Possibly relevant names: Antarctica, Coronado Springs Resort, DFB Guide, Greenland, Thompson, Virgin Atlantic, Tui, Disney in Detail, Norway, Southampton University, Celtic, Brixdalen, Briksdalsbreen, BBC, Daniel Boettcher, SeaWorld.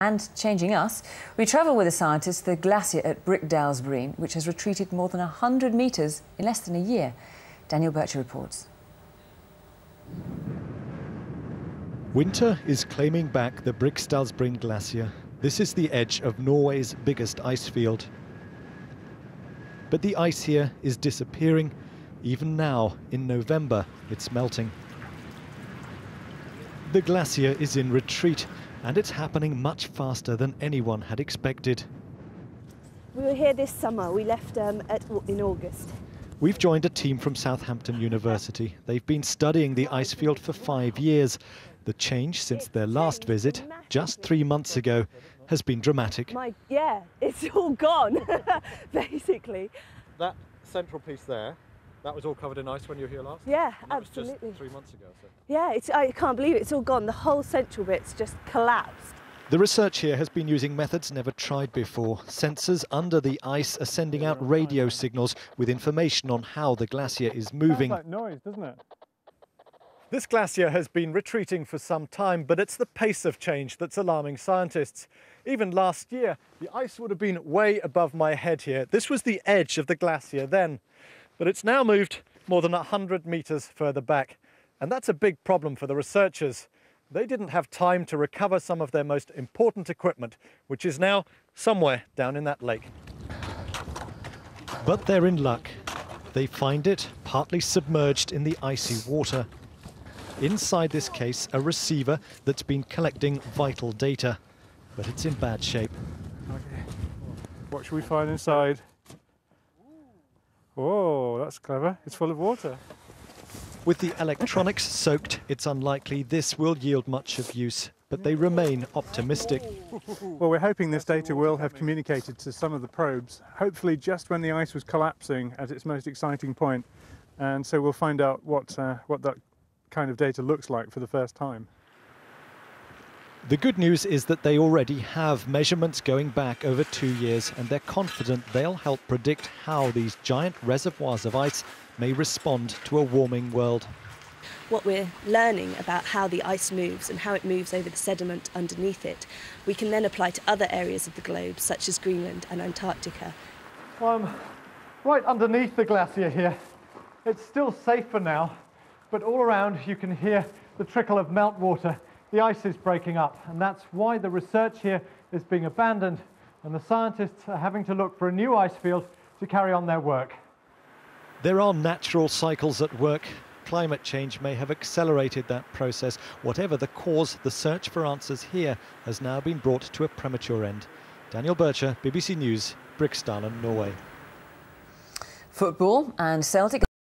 And changing us, we travel with the scientists to the glacier at Briksdalsbreen, which has retreated more than 100 metres in less than a year. Daniel Boettcher reports. Winter is claiming back the Briksdalsbreen glacier. This is the edge of Norway's biggest ice field. But the ice here is disappearing. Even now, in November, it's melting. The glacier is in retreat, and it's happening much faster than anyone had expected. We were here this summer. We left in August. We've joined a team from Southampton University. They've been studying the ice field for 5 years. The change since their last visit, just 3 months ago, has been dramatic. Yeah, it's all gone, basically. That central piece there, that was all covered in ice when you were here last? Yeah, absolutely. That was just 3 months ago. So. Yeah, I can't believe it. It's all gone. The whole central bit's just collapsed. The research here has been using methods never tried before. Sensors under the ice are sending out radio signals with information on how the glacier is moving. Sounds like noise, doesn't it? This glacier has been retreating for some time, but it's the pace of change that's alarming scientists. Even last year, the ice would have been way above my head here. This was the edge of the glacier then, but it's now moved more than 100 metres further back. And that's a big problem for the researchers. They didn't have time to recover some of their most important equipment, which is now somewhere down in that lake. But they're in luck. They find it partly submerged in the icy water. Inside this case, a receiver that's been collecting vital data, but it's in bad shape. Okay. What should we find inside? Oh, that's clever. It's full of water. With the electronics soaked, it's unlikely this will yield much of use, but they remain optimistic. Well, we're hoping this data will have communicated to some of the probes, hopefully just when the ice was collapsing at its most exciting point, and so we'll find out what that kind of data looks like for the first time. The good news is that they already have measurements going back over 2 years, and they're confident they'll help predict how these giant reservoirs of ice may respond to a warming world. What we're learning about how the ice moves and how it moves over the sediment underneath it, we can then apply to other areas of the globe, such as Greenland and Antarctica. I'm right underneath the glacier here. It's still safe for now. But all around you can hear the trickle of meltwater. The ice is breaking up, and that's why the research here is being abandoned, and the scientists are having to look for a new ice field to carry on their work. There are natural cycles at work. Climate change may have accelerated that process. Whatever the cause, the search for answers here has now been brought to a premature end. Daniel Boettcher, BBC News, Brixdalen, Norway. Football and Celtic.